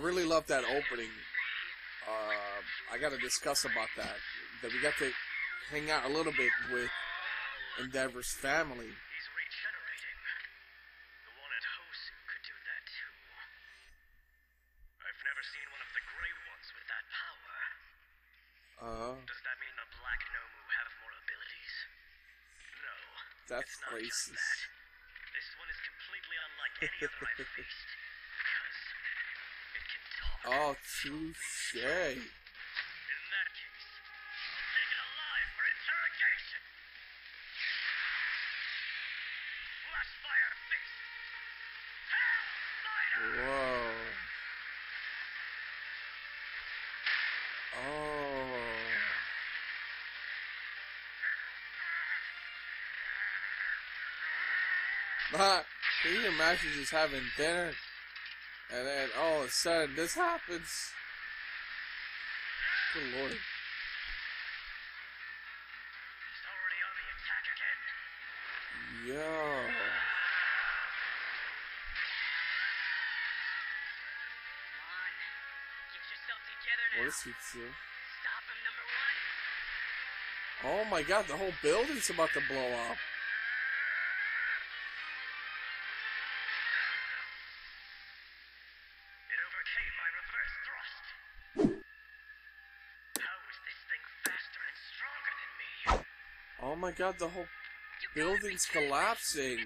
really love that opening. I got to discuss about that. That we got to hang out a little bit with Endeavor's family. He's regenerating. The one at Hosu could do that too. I've never seen one of the Grey Ones with that power. Does that mean the Black Nomu have more abilities? No. That's racist. That. This one is completely unlike any other I've faced. Because it can talk. Oh, touché. In that case, I'll take it alive for interrogation. Flashfire fist. Hellfire! Can you imagine just having dinner and then all of a sudden this happens? Good lord. He's already on the attack again. Yo. Come on. Get yourself together now. Stop him, number one. Oh my god, the whole building's about to blow up. Oh my god, the whole building's collapsing.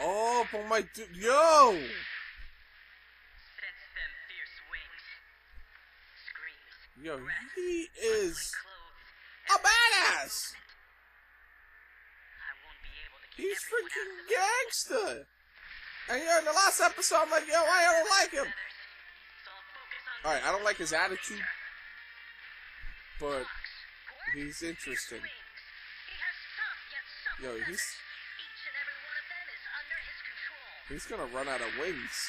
Oh, but my dude, yo! Yo, he is a badass! He's freaking gangster! And yeah, in the last episode, I'm like, yo, I don't like him! Alright, I don't like his attitude, but he's interesting. Yo, he's gonna run out of wings.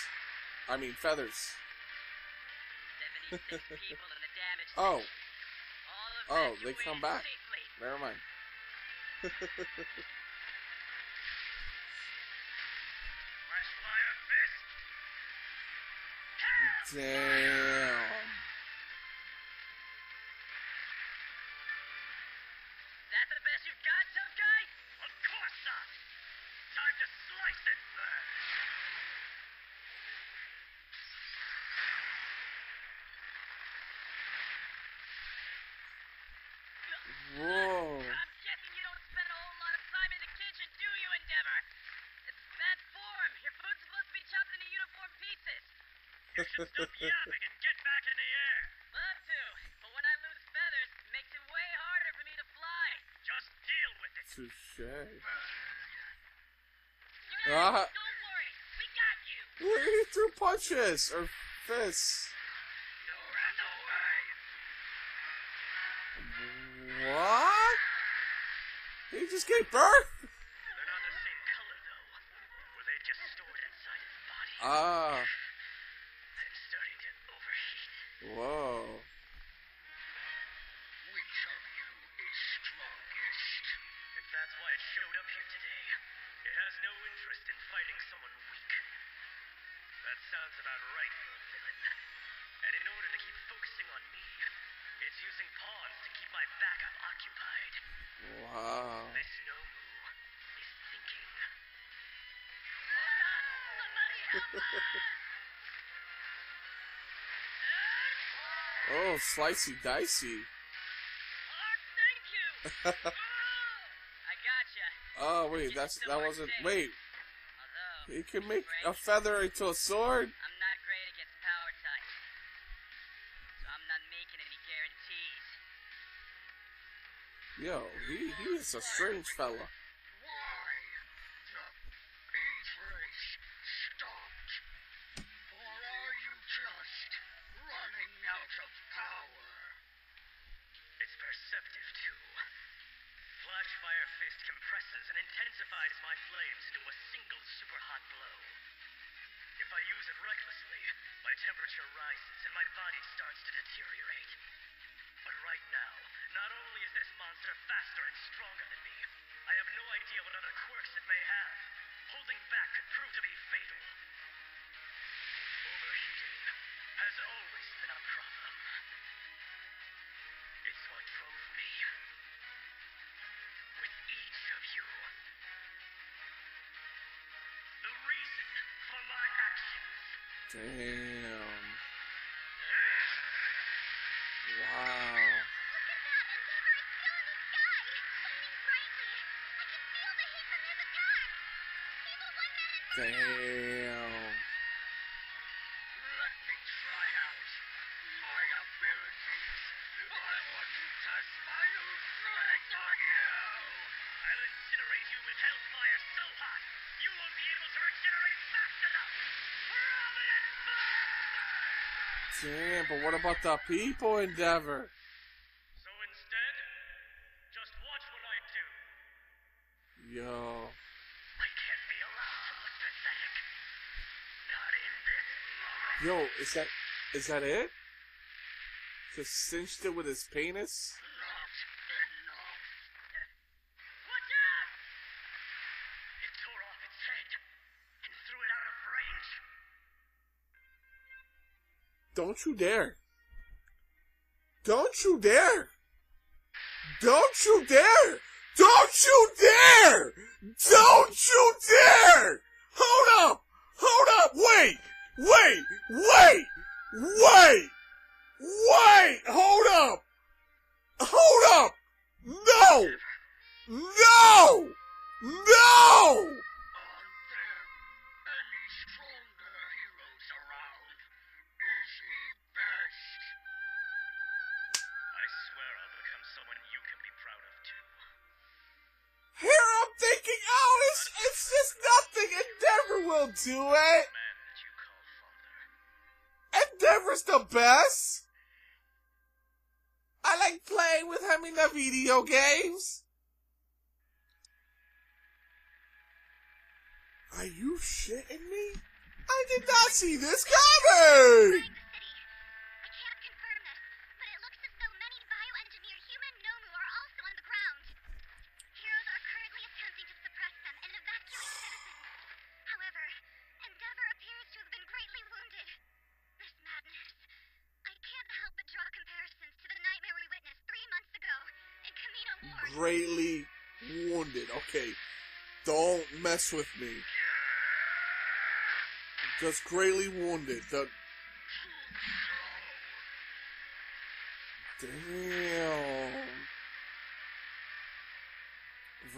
I mean, feathers. Oh. Oh, they come back. Never mind. Damn. Stop yapping and get back in the air. Love to, but when I lose feathers, it makes it way harder for me to fly. Just deal with it. Touché. Don't worry, we got you. He threw punches or fists. You'll run away. What? He just gave birth? They're not the same color though. Were they just stored inside his body? Whoa. We tell you is strongest. If that's why it showed up here today, it has no interest in fighting someone weak. That sounds about right for a villain. And in order to keep focusing on me, it's using pawns to keep my backup occupied. Wow. This Nomu is thinking. Oh god, somebody help us! Oh, slicey dicey. Thank you. Oh, wait, that wasn't. Wait. He can make a feather into a sword? I'm not great against power types, so I'm not making any guarantees. Yo, he is a strange fella. Why the beach race stopped? Or are you just running out of power? It's perceptive too. Flashfire fist compresses and intensifies my flames into a single super hot blow. If I use it recklessly, my temperature rises and my body starts to deteriorate. But right now, not only is this monster faster and stronger than me, I have no idea what other quirks it may have. Holding back could prove to be fatal. Damn. Wow. Damn. Let me try out. My abilities. I want to touch my own flag on you. I'll incinerate you with hellfire so hot, you won't be able to regenerate fast enough. Prominent fire! Damn, but what about the people, Endeavor? So instead, just watch what I do. Yo. Yo, is that it? Just cinched it with his penis? What that? It tore off its head and threw it out of range. Don't you dare. Don't you dare. Don't you dare. Don't you dare. Don't you dare. Hold up. Hold up. Wait. Wait! Wait! Wait! Wait! Hold up! Hold up! No! No! No! Aren't there any stronger heroes around? Is he best? I swear I'll become someone you can be proud of too. Here I'm thinking, oh, it's just nothing. Endeavor will do it. Endeavor's the best. I like playing with him in the video games. Are you shitting me? I did not see this coming. I can't confirm this, but it looks as though many bioengineered human Nomu are also on the ground. Heroes are currently attempting to suppress them and evacuate citizens. However, Endeavor appears to have been greatly wounded. This madness. I can't help but draw comparisons to the nightmare we witnessed 3 months ago in Kamino War. Greatly wounded. Okay. Don't mess with me. Just greatly wounded. Damn.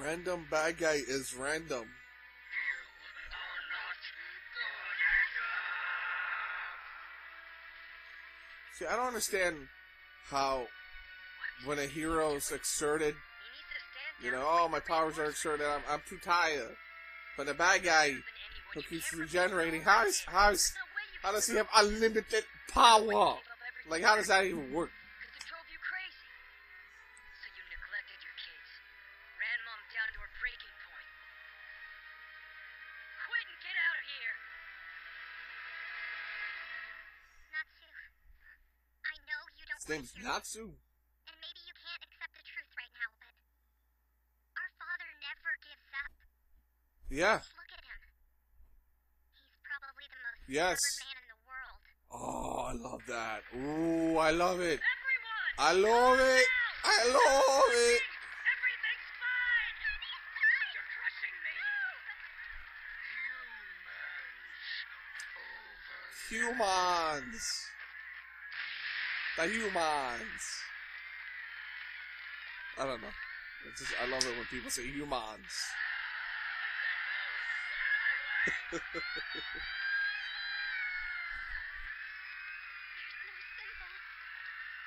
Random bad guy is random. See, I don't understand how when a hero's exerted, you know, oh, my powers are exerted, I'm too tired. But the bad guy who keeps regenerating, how does he have unlimited power? Like, how does that even work? His name's Natsu. And maybe you can't accept the truth right now, but our father never gives up. Yeah. Just look at him. He's probably the most stubborn man in the world. Oh, I love that. Ooh, I love it. Everyone, I love it. Out. I love it. Everything's fine. You're crushing me. Humans. The humans. I don't know. It's just, I love it when people say humans.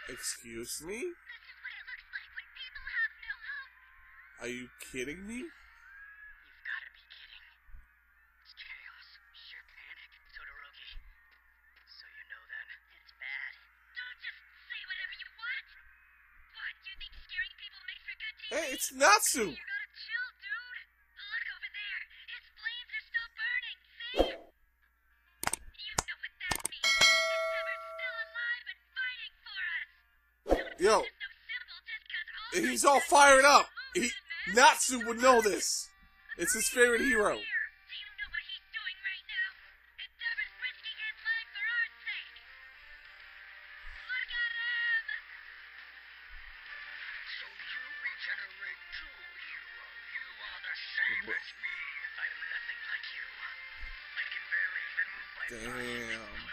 Excuse me? This is what it looks like when people have no hope. Are you kidding me? You've got to be kidding. It's chaos, sheer panic, Todoroki. So you know then, it's bad. Don't just say whatever you want. What, do you think scaring people makes for good TV? Hey, it's Natsu. You gotta chill, dude. Look over there. His flames are still burning. See? You know what that means. Endeavor's still alive and fighting for us. Yo. He's all fired up. Natsu would know this. It's his favorite hero. Damn.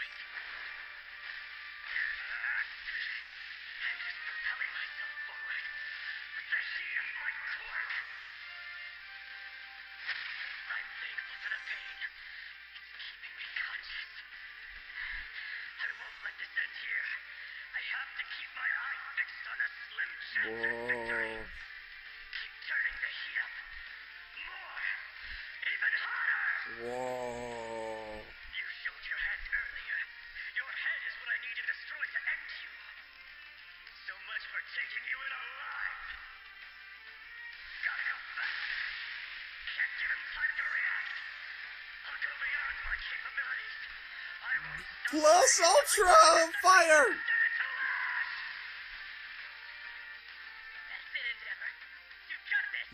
Plus Ultra Fire!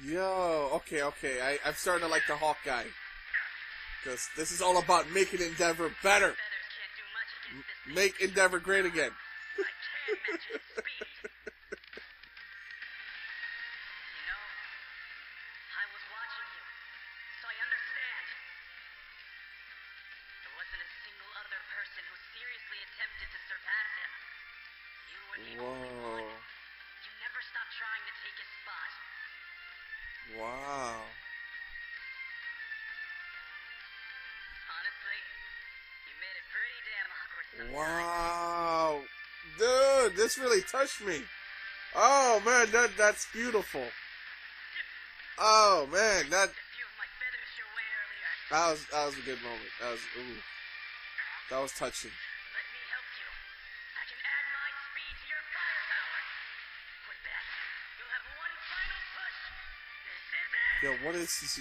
Yo, okay, I'm starting to like the Hawk guy. Because this is all about making Endeavor better. Make Endeavor great again. Wow, dude, this really touched me. Oh man, that's beautiful. Oh man, that was a good moment. That was touching. Let me help you. I can add my speed to your firepower. With that, you'll have one final push. This is it. Yo, what is this?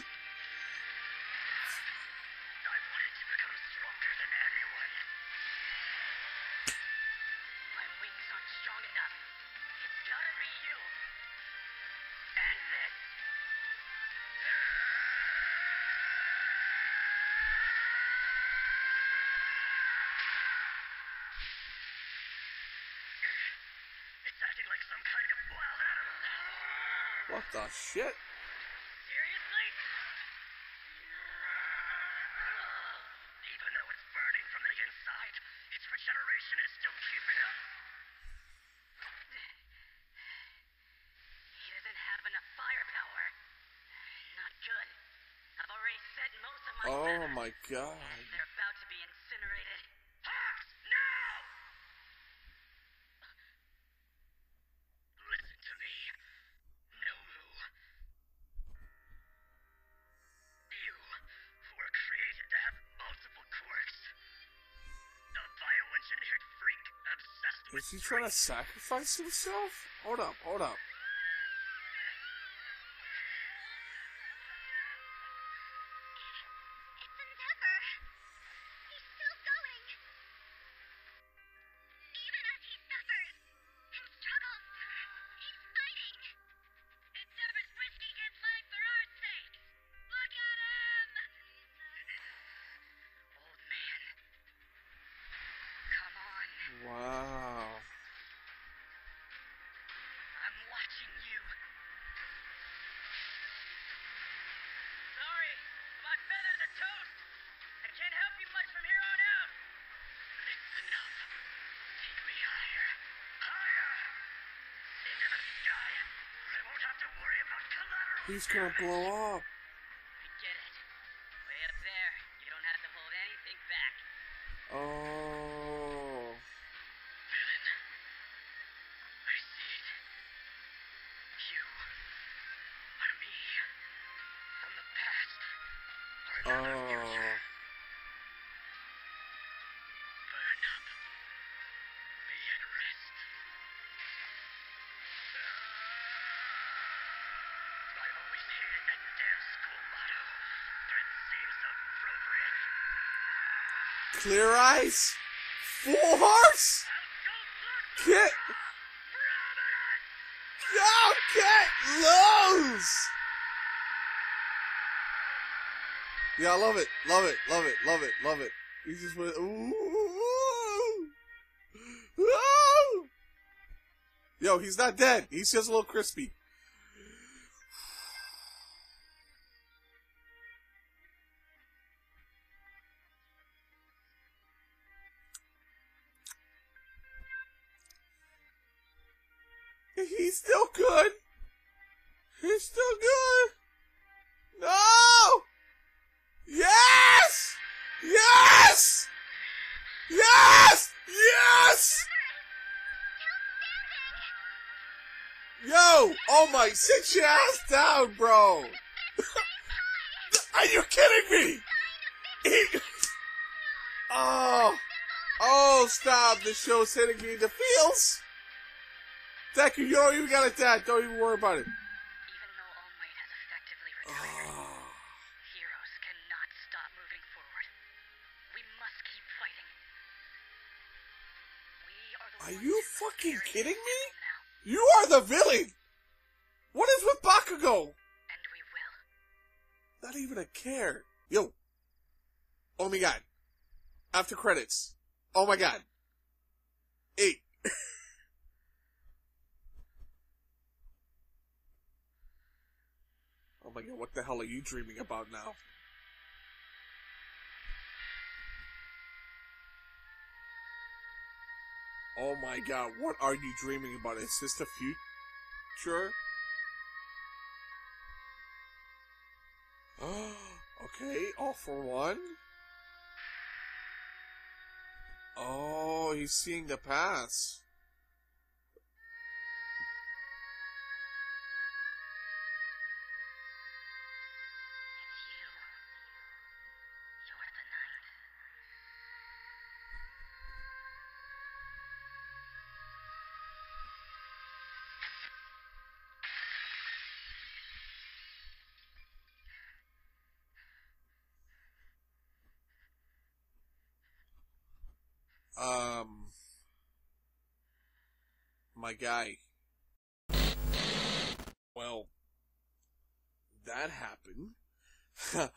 What the shit? Seriously? Even though it's burning from the inside, its regeneration is still keeping up. He doesn't have enough firepower. Not good. I've already set most of my feathers. Oh my god. They're about to be incinerated. Hawks, now! Listen to me. Is he trying to sacrifice himself? Hold up. It's Endeavor. He's still going. Even as he suffers and struggles, he's fighting. Endeavor's risking his life for our sake. Look at him. Old man. Come on. Wow. He's gonna blow up. I get it. Way up there, you don't have to hold anything back. Oh. Villain, I see it. You are me from the past. Or another future. Burn up. Be at rest. Clear eyes, full horse. Get, oh, get loose. Yeah, I love it. He just went, ooh. Yo, he's not dead. He's just a little crispy. He's still good. He's still good. No! Yes! Yes! Yes! Yes! Yo, All Might, sit your ass down, bro. Are you kidding me? Oh, stop. This show's hitting me in the feels. Deku, you don't even got it dead. Don't even worry about it. Even though All Might has effectively retired, heroes cannot stop moving forward. We must keep fighting. Are you fucking kidding me? You are the villain! What is with Bakugo? And we will. Not even a care. Yo. Oh my god. After credits. Oh my god. Eight. Oh my god, what the hell are you dreaming about now? Oh my god, what are you dreaming about? Is this the future? Okay, All for One. Oh, he's seeing the past. My guy. Well, that happened.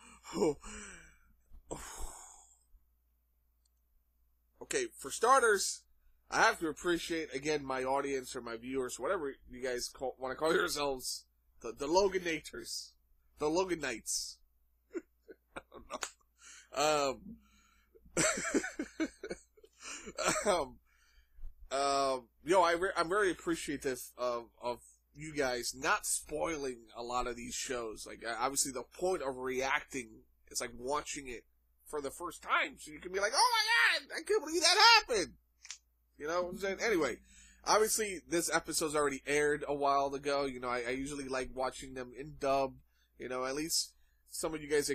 Okay, for starters, I have to appreciate, again, my audience or my viewers, whatever you guys want to call yourselves, the Loganators. The Loganites. I don't know. Yo, I'm very appreciative of you guys not spoiling a lot of these shows. Like, obviously, the point of reacting is like watching it for the first time, so you can be like, "Oh my god, I can't believe that happened." You know what I'm saying? Anyway, obviously, this episode's already aired a while ago. You know, I usually like watching them in dub. You know, at least. Some of you guys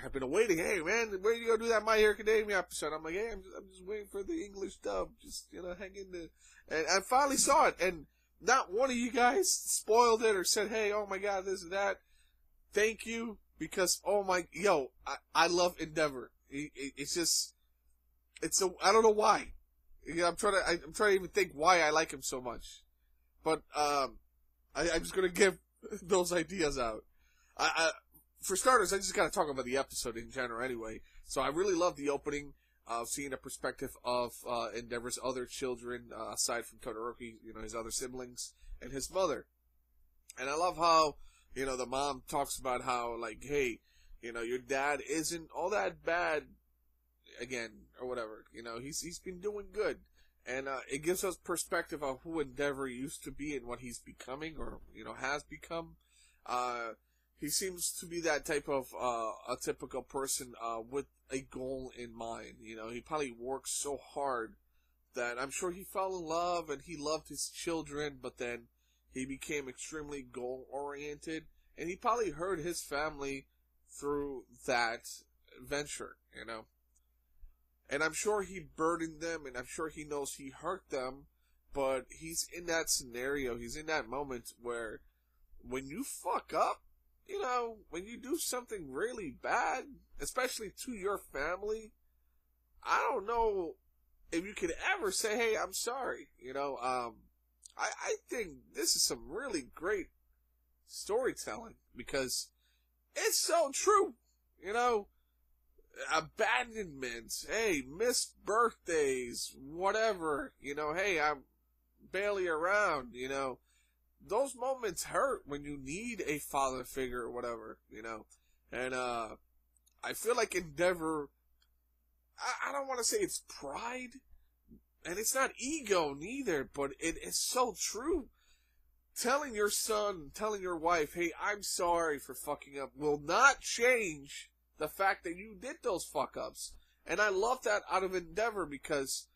have been awaiting. Hey, man, where are you going to do that My Hero Academia episode? I'm like, hey, I'm just waiting for the English dub. Just, you know, hang in there. And I finally saw it, and not one of you guys spoiled it or said, hey, oh, my God, this and that. Thank you, because, oh, my, yo, I love Endeavor. It's just, I don't know why. You know, I'm trying to even think why I like him so much. But I'm just going to give those ideas out. For starters, I just gotta talk about the episode in general anyway. So I really love the opening of seeing a perspective of Endeavor's other children, aside from Todoroki, you know, his other siblings, and his mother. And I love how, you know, the mom talks about how, like, hey, you know, your dad isn't all that bad again, or whatever. You know, he's been doing good. And it gives us perspective of who Endeavor used to be and what he's becoming, or, you know, has become. He seems to be that type of a typical person with a goal in mind. You know, he probably worked so hard that I'm sure he fell in love and he loved his children, but then he became extremely goal-oriented, and he probably hurt his family through that venture, you know. And I'm sure he burdened them, and I'm sure he knows he hurt them, but he's in that scenario, he's in that moment where when you fuck up, you know, when you do something really bad, especially to your family, I don't know if you could ever say, hey, I'm sorry. You know, I think this is some really great storytelling because it's so true. You know, abandonment, hey, missed birthdays, whatever. You know, hey, I'm barely around, you know. Those moments hurt when you need a father figure or whatever, you know. And I feel like Endeavor, I don't want to say it's pride, and it's not ego neither, but it is so true. Telling your son, telling your wife, hey, I'm sorry for fucking up, will not change the fact that you did those fuck-ups. And I love that out of Endeavor because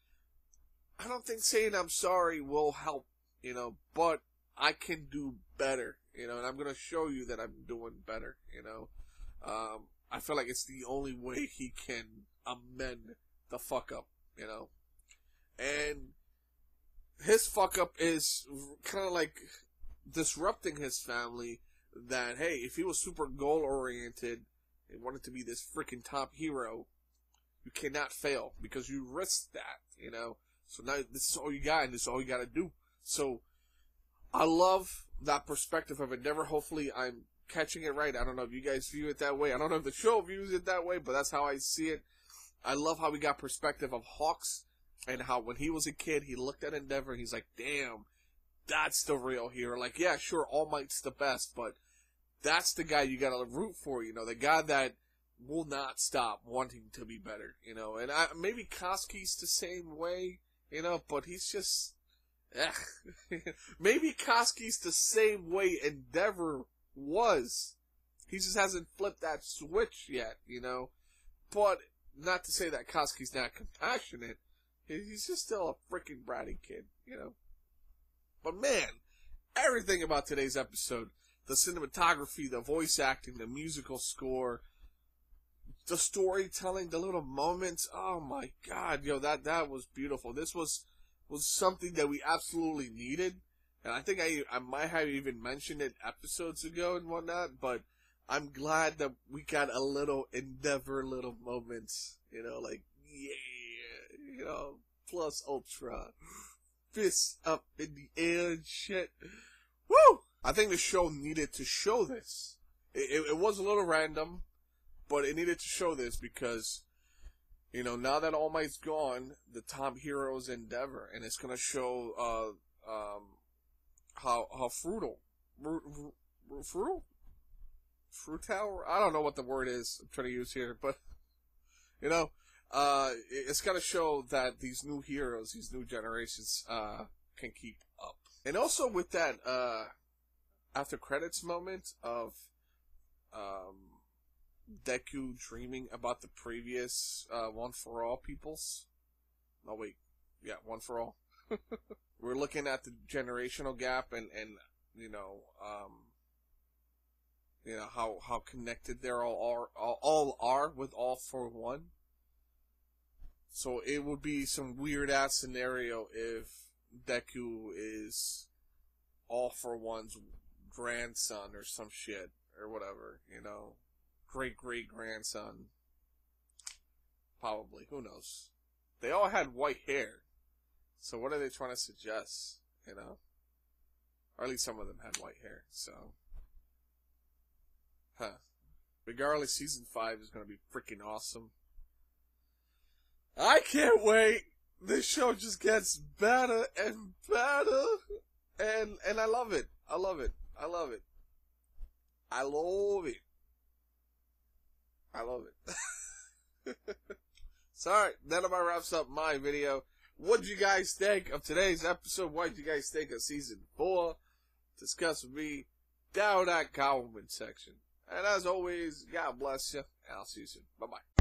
I don't think saying I'm sorry will help, you know, but I can do better, you know, and I'm gonna show you that I'm doing better, you know. I feel like it's the only way he can amend the fuck up, you know. And his fuck up is kind of like disrupting his family. That, hey, if he was super goal oriented and wanted to be this freaking top hero, you cannot fail because you risked that, you know. So now this is all you got and this is all you got to do. So I love that perspective of Endeavor. Hopefully I'm catching it right. I don't know if you guys view it that way. I don't know if the show views it that way, but that's how I see it. I love how we got perspective of Hawks and how when he was a kid, he looked at Endeavor and he's like, damn, that's the real hero. Like, yeah, sure, All Might's the best, but that's the guy you got to root for, you know, the guy that will not stop wanting to be better, you know. And maybe Koski's the same way, you know, but he's just... maybe Koski's the same way Endeavor was. He just hasn't flipped that switch yet, you know. But not to say that Koski's not compassionate. He's just still a freaking bratty kid, you know. But man, everything about today's episode, the cinematography, the voice acting, the musical score, the storytelling, the little moments, oh my god, yo, that was beautiful. This was something that we absolutely needed, and I think I might have even mentioned it episodes ago and whatnot, but I'm glad that we got a little Endeavor little moments, you know, like, yeah, you know, plus ultra. Fists up in the air and shit. Woo! I think the show needed to show this. It was a little random, but it needed to show this because, you know, now that All Might's gone, the top hero's Endeavor, and it's gonna show how frugal, I don't know what the word is I'm trying to use here, but you know. It's got to show that these new heroes, these new generations, can keep up. And also with that, after credits moment of, Deku dreaming about the previous, One for All peoples. No, wait. Yeah, One for All. We're looking at the generational gap and, you know, how connected they're all are with All for One. So it would be some weird-ass scenario if Deku is All for One's grandson or some shit, or whatever, you know. Great-great-grandson. Probably. Who knows? They all had white hair. So what are they trying to suggest, you know? Or at least some of them had white hair, so. Huh. Regardless, Season 5 is going to be freaking awesome. I can't wait. This show just gets better and better. And I love it. I love it. I love it. I love it. I love it. So, alright. That about wraps up my video. What did you guys think of today's episode? What did you guys think of Season 4? Discuss with me down that comment section. And as always, God bless you. And I'll see you soon. Bye-bye.